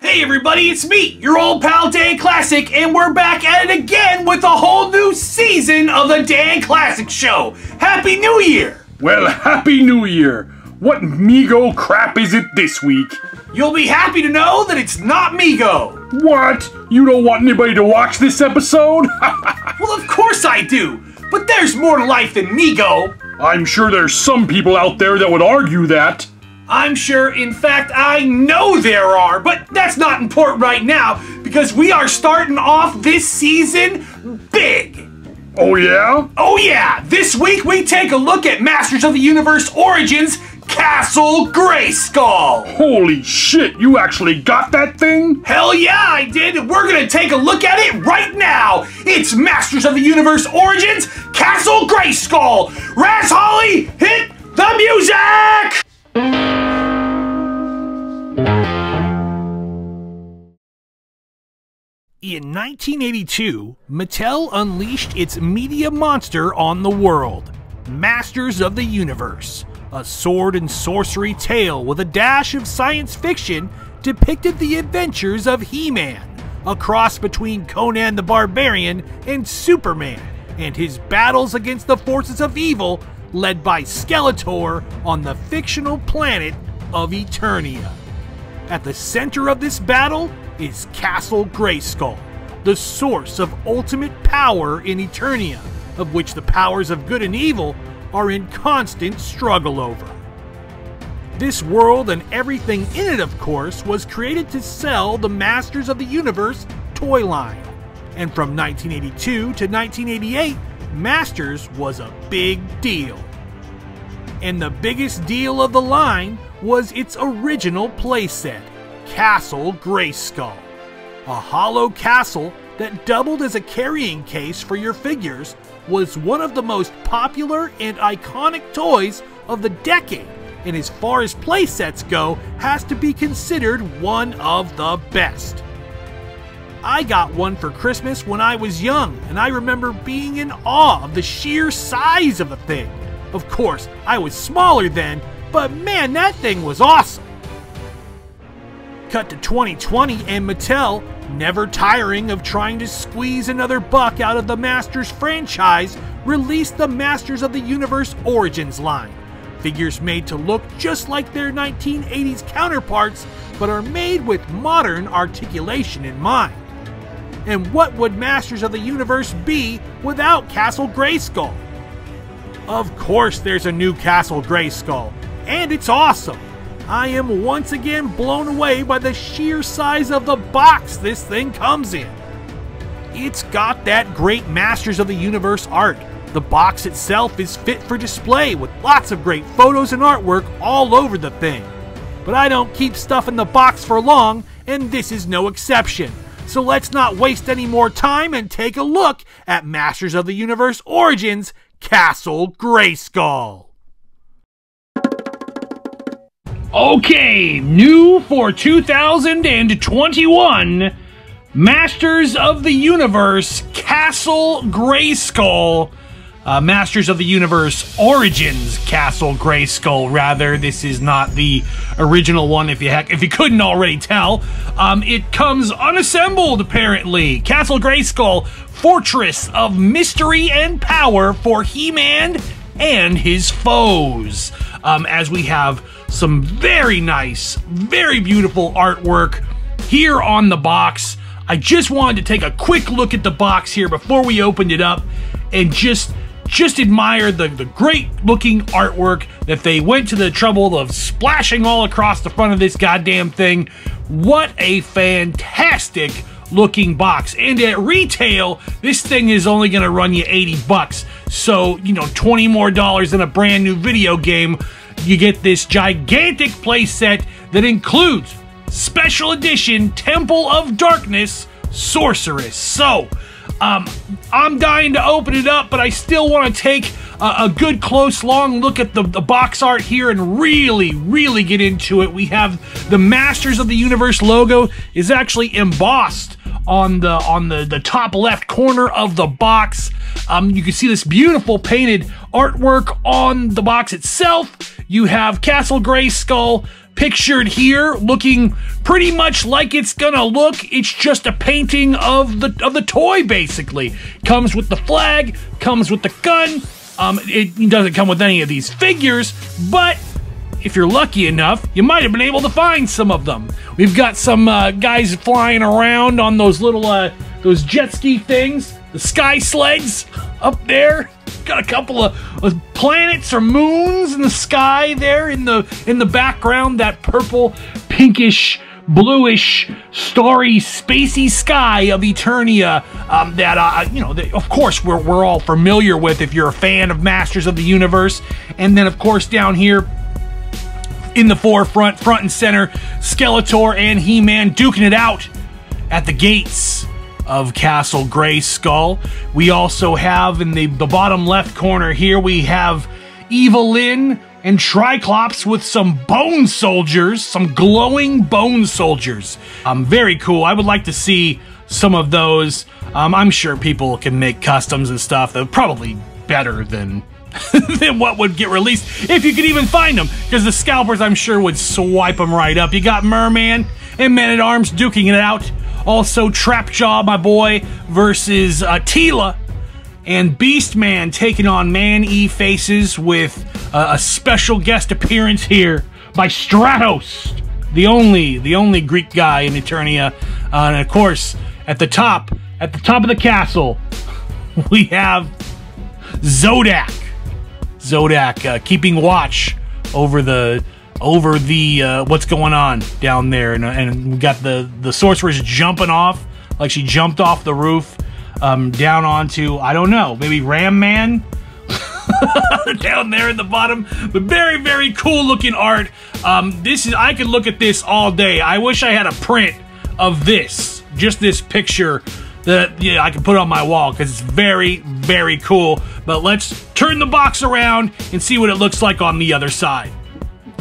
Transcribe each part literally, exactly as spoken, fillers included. Hey everybody, it's me, your old pal Dan Classic, and we're back at it again with a whole new season of the Dan Classic Show. Happy New Year! Well, Happy New Year! What Mego crap is it this week? You'll be happy to know that it's not Mego! What? You don't want anybody to watch this episode? Well, of course I do, but there's more to life than Mego. I'm sure there's some people out there that would argue that. I'm sure, in fact, I know there are, but that's not important right now, because we are starting off this season big! Oh yeah? Oh yeah! This week we take a look at Masters of the Universe Origins, Castle Grayskull! Holy shit, you actually got that thing? Hell yeah, I did! We're gonna take a look at it right now! It's Masters of the Universe Origins, Castle Grayskull! Raz Holly, hit the music! In nineteen eighty-two, Mattel unleashed its media monster on the world, Masters of the Universe. A sword and sorcery tale with a dash of science fiction depicted the adventures of He-Man, a cross between Conan the Barbarian and Superman, and his battles against the forces of evil led by Skeletor on the fictional planet of Eternia. At the center of this battle is Castle Grayskull, the source of ultimate power in Eternia, of which the powers of good and evil are in constant struggle over. This world and everything in it, of course, was created to sell the Masters of the Universe toy line, and from nineteen eighty-two to nineteen eighty-eight, Masters was a big deal. And the biggest deal of the line was its original playset, Castle Grayskull, a hollow castle that doubled as a carrying case for your figures, was one of the most popular and iconic toys of the decade, and as far as playsets go, has to be considered one of the best. I got one for Christmas when I was young, and I remember being in awe of the sheer size of the thing. Of course, I was smaller then, but man, that thing was awesome! Cut to twenty twenty and Mattel, never tiring of trying to squeeze another buck out of the Masters franchise, released the Masters of the Universe Origins line. Figures made to look just like their nineteen eighties counterparts, but are made with modern articulation in mind. And what would Masters of the Universe be without Castle Grayskull? Of course there's a new Castle Grayskull, and it's awesome! I am once again blown away by the sheer size of the box this thing comes in. It's got that great Masters of the Universe art. The box itself is fit for display with lots of great photos and artwork all over the thing. But I don't keep stuff in the box for long, and this is no exception. So let's not waste any more time and take a look at Masters of the Universe Origins, Castle Grayskull. Okay, new for two thousand twenty-one, Masters of the Universe Castle Grayskull, uh, Masters of the Universe Origins Castle Grayskull, rather. This is not the original one, if you heck, if you couldn't already tell. Um, it comes unassembled, apparently. Castle Grayskull, Fortress of Mystery and Power for He-Man and his foes, um, as we have some very nice, very beautiful artwork here on the box. I just wanted to take a quick look at the box here before we opened it up and just just admire the, the great looking artwork that they went to the trouble of splashing all across the front of this goddamn thing. What a fantastic looking box. And at retail, this thing is only going to run you eighty bucks. So, you know, twenty more dollars than a brand new video game. You get this gigantic playset that includes special edition Temple of Darkness Sorceress. So, um, I'm dying to open it up, but I still want to take a, a good, close, long look at the, the box art here and really, really get into it. We have the Masters of the Universe logo is actually embossed on the on the, the top left corner of the box. Um, you can see this beautiful painted artwork on the box itself. You have Castle Grayskull, pictured here, looking pretty much like it's gonna look. It's just a painting of the of the toy, basically. Comes with the flag, comes with the gun. Um, it doesn't come with any of these figures, but if you're lucky enough, you might have been able to find some of them. We've got some uh, guys flying around on those little uh, those jet ski things, the sky sleds up there. Got a couple of planets or moons in the sky there in the in the background. That purple, pinkish, bluish, starry, spacey sky of Eternia. Um, that uh, you know, that, of course, we're we're all familiar with if you're a fan of Masters of the Universe. And then, of course, down here in the forefront, front and center, Skeletor and He-Man duking it out at the gates of Castle Grayskull. We also have in the, the bottom left corner here, we have Evil-Lyn and Triclops with some bone soldiers, some glowing bone soldiers. Um, very cool. I would like to see some of those. Um, I'm sure people can make customs and stuff that are probably better than than what would get released, if you could even find them, because the scalpers, I'm sure, would swipe them right up. You got Merman and Man-at-Arms duking it out. Also, Trapjaw, my boy, versus uh, Teela, and Beast Man taking on Man-E-Faces with uh, a special guest appearance here by Stratos, the only the only Greek guy in Eternia. Uh, and of course, at the top, at the top of the castle, we have Zodac. Zodac uh, keeping watch over the. over the uh, what's going on down there, and, and we got the the sorceress jumping off, like she jumped off the roof um, down onto, I don't know, maybe Ram Man down there in the bottom. But very very cool looking art. Um, this is, I could look at this all day. I wish I had a print of this, just this picture, that yeah I could put on my wall, because it's very very cool. But let's turn the box around and see what it looks like on the other side.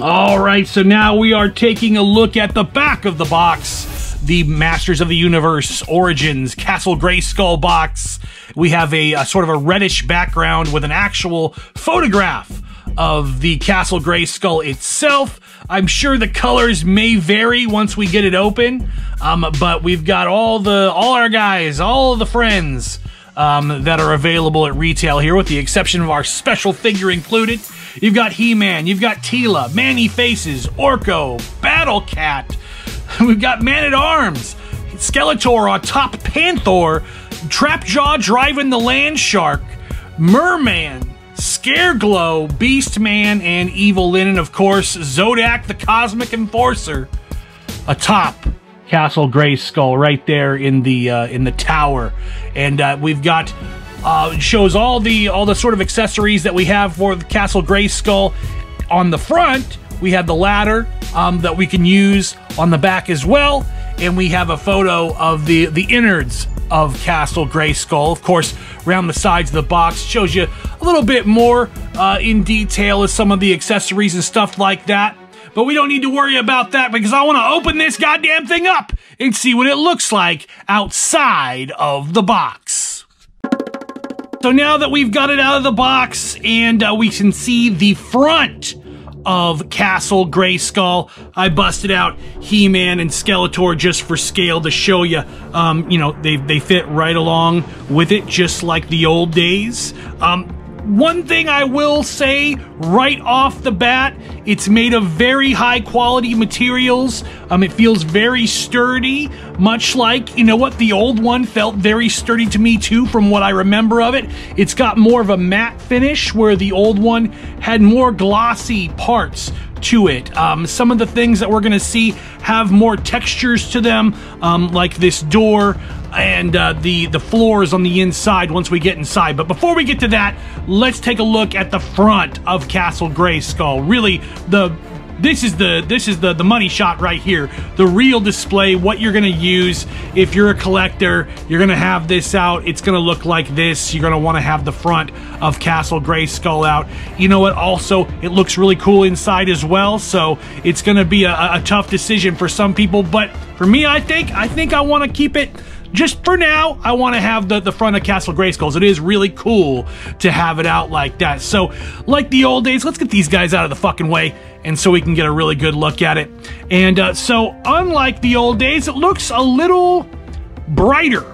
All right, so now we are taking a look at the back of the box, the Masters of the Universe Origins Castle Grayskull box. We have a, a sort of a reddish background with an actual photograph of the Castle Grayskull itself. I'm sure the colors may vary once we get it open, um, but we've got all the all our guys, all the friends um, that are available at retail here, with the exception of our special figure included. You've got He-Man, you've got Teela, Man-E-Faces, Orko, Battle Cat. We've got Man-at-Arms, Skeletor on top Panthor, Trapjaw driving the Land Shark, Merman, Scareglow, Beast Man, and Evil-Lyn, and of course Zodac, the Cosmic Enforcer, atop Castle Grayskull, right there in the uh, in the tower. And uh, we've got. Uh, it shows all the all the sort of accessories that we have for the Castle Grayskull. On the front, we have the ladder um, that we can use on the back as well, and we have a photo of the the innards of Castle Grayskull. Of course, around the sides of the box shows you a little bit more uh, in detail as some of the accessories and stuff like that. But we don't need to worry about that, because I want to open this goddamn thing up and see what it looks like outside of the box. So now that we've got it out of the box, and uh, we can see the front of Castle Grayskull, I busted out He-Man and Skeletor just for scale to show you. Um, you know, they, they fit right along with it, just like the old days. Um, one thing I will say right off the bat, it's made of very high quality materials. Um, it feels very sturdy, much like, you know what, the old one felt very sturdy to me too, from what I remember of it. It's got more of a matte finish, where the old one had more glossy parts to it. Um, some of the things that we're going to see have more textures to them, um, like this door and uh, the, the floors on the inside once we get inside. But before we get to that, let's take a look at the front of Castle Grayskull. Really, the This is the this is the the money shot right here. The real display, what you're gonna use if you're a collector. You're gonna have this out. It's gonna look like this. You're gonna want to have the front of Castle Grayskull out. You know what? Also, it looks really cool inside as well. So it's gonna be a, a tough decision for some people, but for me, I think I think I want to keep it just for now, I want to have the, the front of Castle Grayskull. It is really cool to have it out like that. So, like the old days, let's get these guys out of the fucking way, and so we can get a really good look at it. And uh, so, unlike the old days, it looks a little brighter.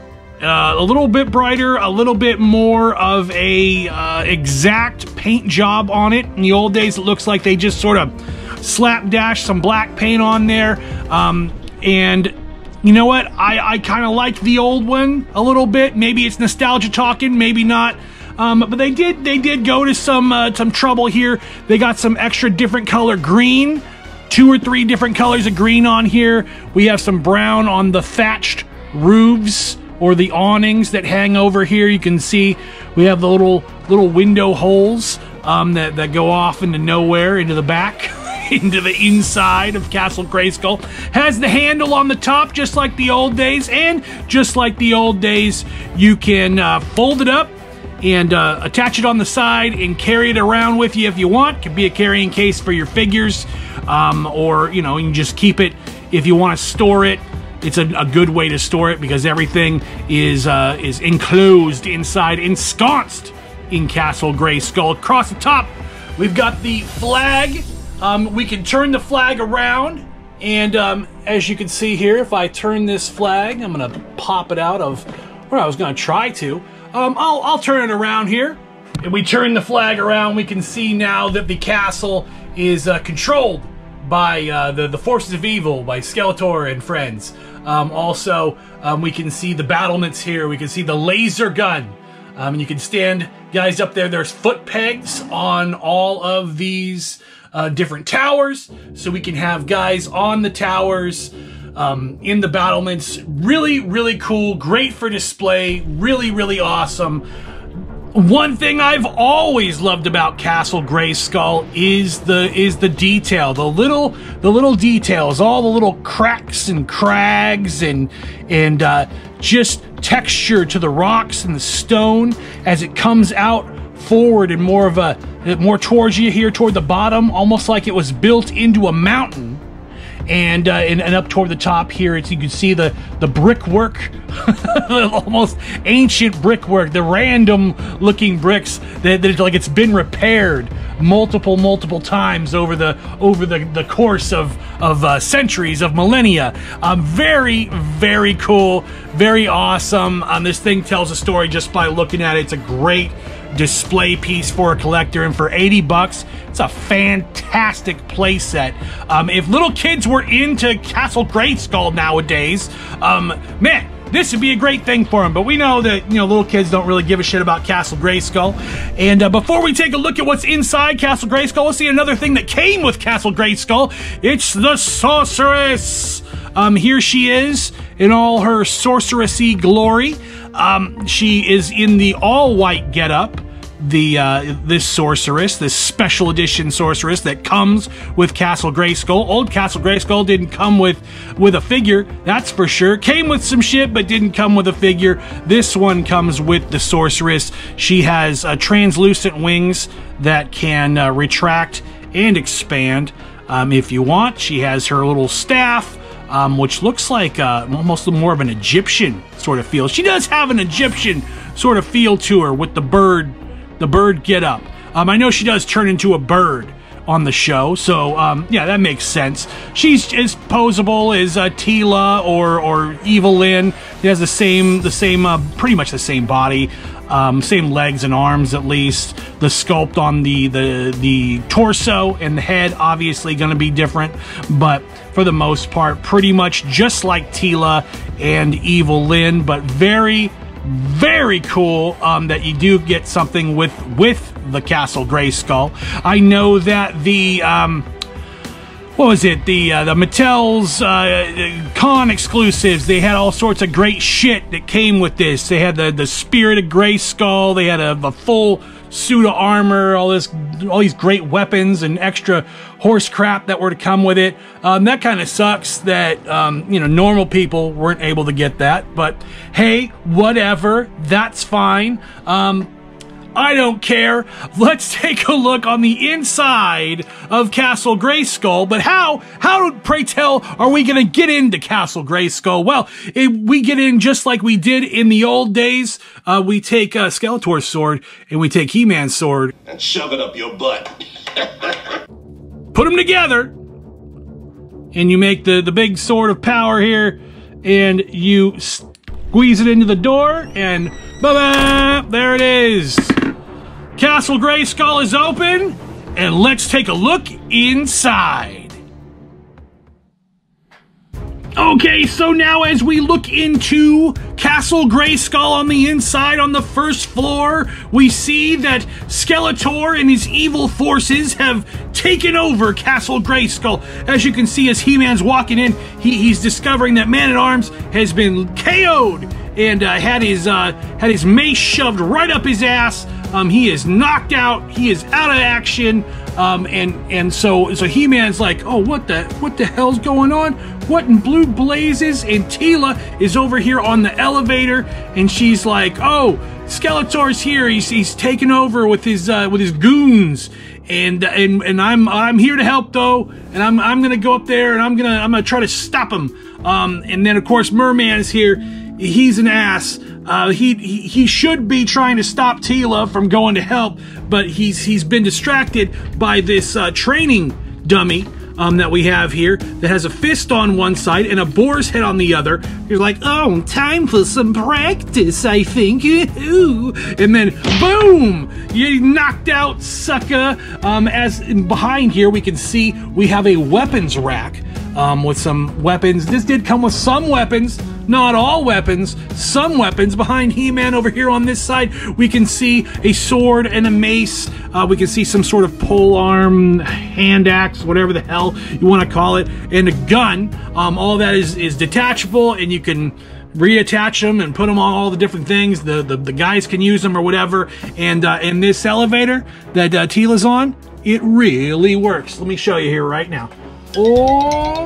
Uh, a little bit brighter, a little bit more of a uh, exact paint job on it. In the old days, it looks like they just sort of slapdashed some black paint on there. Um, and you know what? I, I kind of like the old one a little bit. Maybe it's nostalgia talking, maybe not. Um, but they did they did go to some uh, some trouble here. They got some extra different color green, two or three different colors of green on here. We have some brown on the thatched roofs, or the awnings that hang over here. You can see we have the little little window holes um, that, that go off into nowhere, into the back, into the inside of Castle Grayskull. Has the handle on the top, just like the old days, and just like the old days, you can uh, fold it up and uh, attach it on the side and carry it around with you if you want. Could be a carrying case for your figures, um, or you know, you can just keep it if you want to store it. It's a, a good way to store it because everything is uh, is enclosed inside, ensconced in Castle Grayskull. Across the top, we've got the flag. Um, we can turn the flag around, and um, as you can see here, if I turn this flag, I'm gonna pop it out of where I was gonna try to. Um, I'll, I'll turn it around here. If we turn the flag around, we can see now that the castle is uh, controlled by uh, the, the forces of evil, by Skeletor and friends. Um, also, um, we can see the battlements here. We can see the laser gun. Um, and you can stand guys up there. There's foot pegs on all of these uh, different towers. So we can have guys on the towers, um, in the battlements. Really, really cool. Great for display. Really, really awesome. One thing I've always loved about Castle Grayskull is the is the detail, the little the little details, all the little cracks and crags and and uh, just texture to the rocks and the stone as it comes out forward and more of a more towards you here toward the bottom, almost like it was built into a mountain. And, uh, and and up toward the top here, it's, you can see the the brickwork, almost ancient brickwork, the random looking bricks that, that it's like it's been repaired multiple multiple times over the over the, the course of of uh, centuries, of millennia. Um, very very cool, very awesome. Um, this thing tells a story just by looking at it. It's a great display piece for a collector, and for eighty bucks, it's a fantastic playset. Um, if little kids were into Castle Grayskull nowadays, um, man, this would be a great thing for them. But we know that, you know, little kids don't really give a shit about Castle Grayskull. And uh, before we take a look at what's inside Castle Grayskull, let's see another thing that came with Castle Grayskull. It's the Sorceress. Um, here she is in all her sorceressy glory. Um, she is in the all-white getup. The uh, this sorceress, this special edition sorceress that comes with Castle Grayskull. Old Castle Grayskull didn't come with with a figure, that's for sure. Came with some shit, but didn't come with a figure. This one comes with the sorceress. She has uh, translucent wings that can uh, retract and expand um, if you want. She has her little staff, um, which looks like uh, almost more of an Egyptian sort of feel. She does have an Egyptian sort of feel to her with the bird. The bird get up. Um, I know she does turn into a bird on the show, so um, yeah, that makes sense. She's as poseable as uh, Teela or or Evil-Lyn. She has the same the same uh, pretty much the same body, um, same legs and arms at least. The sculpt on the the the torso and the head obviously going to be different, but for the most part, pretty much just like Teela and Evil-Lyn, but very. Very cool um, that you do get something with with the Castle Grayskull. I know that the um, what was it the uh, the Mattel's uh, con exclusives, they had all sorts of great shit that came with this. They had the the Spirit of Grayskull. They had a, a full suit of armor, all this, all these great weapons and extra horse crap that were to come with it. Um, that kind of sucks that um, you know, normal people weren't able to get that. But hey, whatever, that's fine. Um, I don't care. Let's take a look on the inside of Castle Grayskull. But how, how, pray tell, are we going to get into Castle Grayskull? Well, it, we get in just like we did in the old days. Uh, we take uh, Skeletor's sword and we take He-Man's sword. And shove it up your butt. Put them together. And you make the, the big sword of power here. And you squeeze it into the door. And ba-ba! There it is. Castle Grayskull is open, and let's take a look inside. Okay, so now as we look into Castle Grayskull on the inside, on the first floor, we see that Skeletor and his evil forces have taken over Castle Grayskull. As you can see, as He-Man's walking in, he, he's discovering that Man-at-Arms has been K O'd and uh, had his uh, had his mace shoved right up his ass. Um, he is knocked out. He is out of action. Um, and and so so He-Man's like, oh, what the what the hell's going on? What in blue blazes? And Teela is over here on the elevator, and she's like, oh, Skeletor's here. He's he's taken over with his uh, with his goons, and and and I'm I'm here to help though, and I'm I'm gonna go up there and I'm gonna I'm gonna try to stop him. Um, and then of course Merman is here. He's an ass. Uh, he, he he should be trying to stop Teela from going to help, but he's he's been distracted by this uh, training dummy um, that we have here that has a fist on one side and a boar's head on the other. He's like, oh, time for some practice, I think. And then, boom! You knocked out, sucker. Um, as in behind here, we can see we have a weapons rack um, with some weapons. This did come with some weapons. Not all weapons, some weapons. Behind He-Man over here on this side, we can see a sword and a mace. Uh, we can see some sort of pole arm, hand axe, whatever the hell you want to call it, and a gun. Um, all that is, is detachable, and you can reattach them and put them on all the different things. The the, the guys can use them or whatever. And uh, in this elevator that uh, Teela's on, it really works. Let me show you here right now. Oh...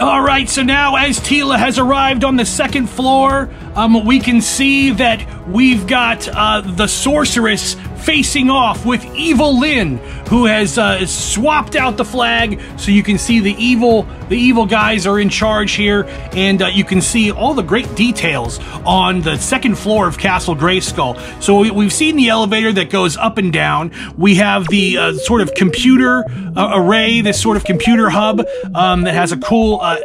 All right, so now as Teela has arrived on the second floor, um, we can see that we've got uh, the Sorceress facing off with Evil-Lyn, who has uh, swapped out the flag. So you can see the evil, the evil guys are in charge here, and uh, you can see all the great details on the second floor of Castle Grayskull. So we, we've seen the elevator that goes up and down. We have the uh, sort of computer uh, array, this sort of computer hub um, that has a cool uh,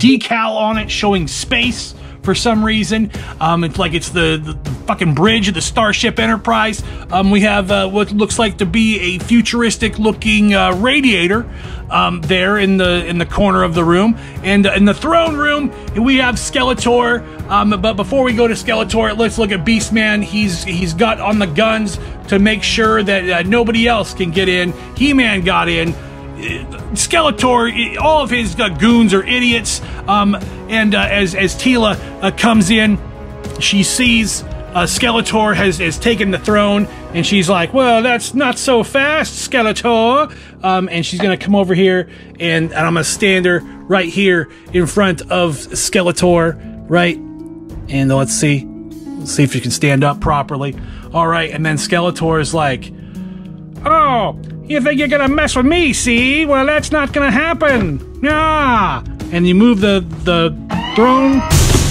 decal on it showing space. For some reason, um, it's like it's the, the, the fucking bridge of the Starship Enterprise. Um, we have uh, what looks like to be a futuristic-looking uh, radiator um, there in the in the corner of the room, and uh, in the throne room we have Skeletor. Um, but before we go to Skeletor, let's look at Beast Man. He's he's got on the guns to make sure that uh, nobody else can get in. He-Man got in. Skeletor, all of his uh, goons are idiots. Um, and uh, as as Teela uh, comes in, she sees uh, Skeletor has has taken the throne, and she's like, "Well, that's not so fast, Skeletor." Um, and she's gonna come over here, and, and I'm gonna stand her right here in front of Skeletor, right? And let's see, let's see if she can stand up properly. All right, and then Skeletor is like, "Oh. You think you're gonna mess with me, see? Well, that's not gonna happen. Nah." And you move the the throne.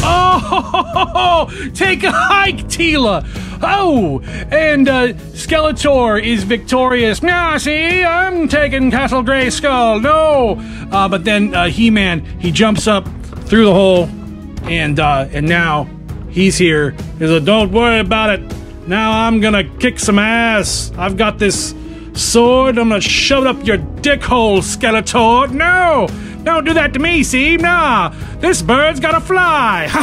Oh, ho, ho, ho. Take a hike, Teela. Oh, and uh, Skeletor is victorious. Nah, see, I'm taking Castle Grayskull. No, uh, but then uh, He-Man he jumps up through the hole, and uh, and now he's here. He's like, "Don't worry about it. Now I'm gonna kick some ass. I've got this sword. I'm gonna shove it up your dick hole, Skeletor. No! Don't do that to me, see? Nah! This bird's gotta fly! Ha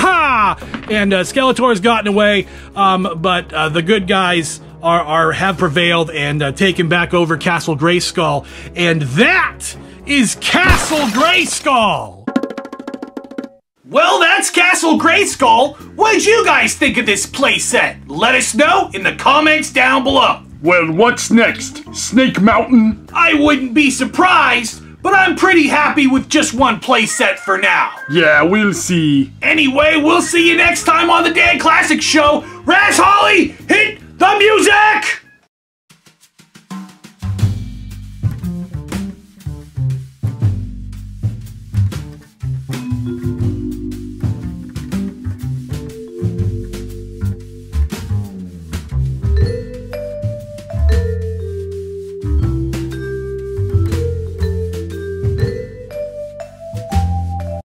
ha!" And uh, Skeletor's gotten away, um, but uh, the good guys are, are have prevailed and uh, taken back over Castle Grayskull. And that is Castle Grayskull! Well, that's Castle Grayskull! What'd you guys think of this playset? Let us know in the comments down below! Well, what's next? Snake Mountain? I wouldn't be surprised, But I'm pretty happy with just one playset for now. Yeah, we'll see. Anyway, we'll see you next time on the Dan Classic Show. Raz Holly, hit the music!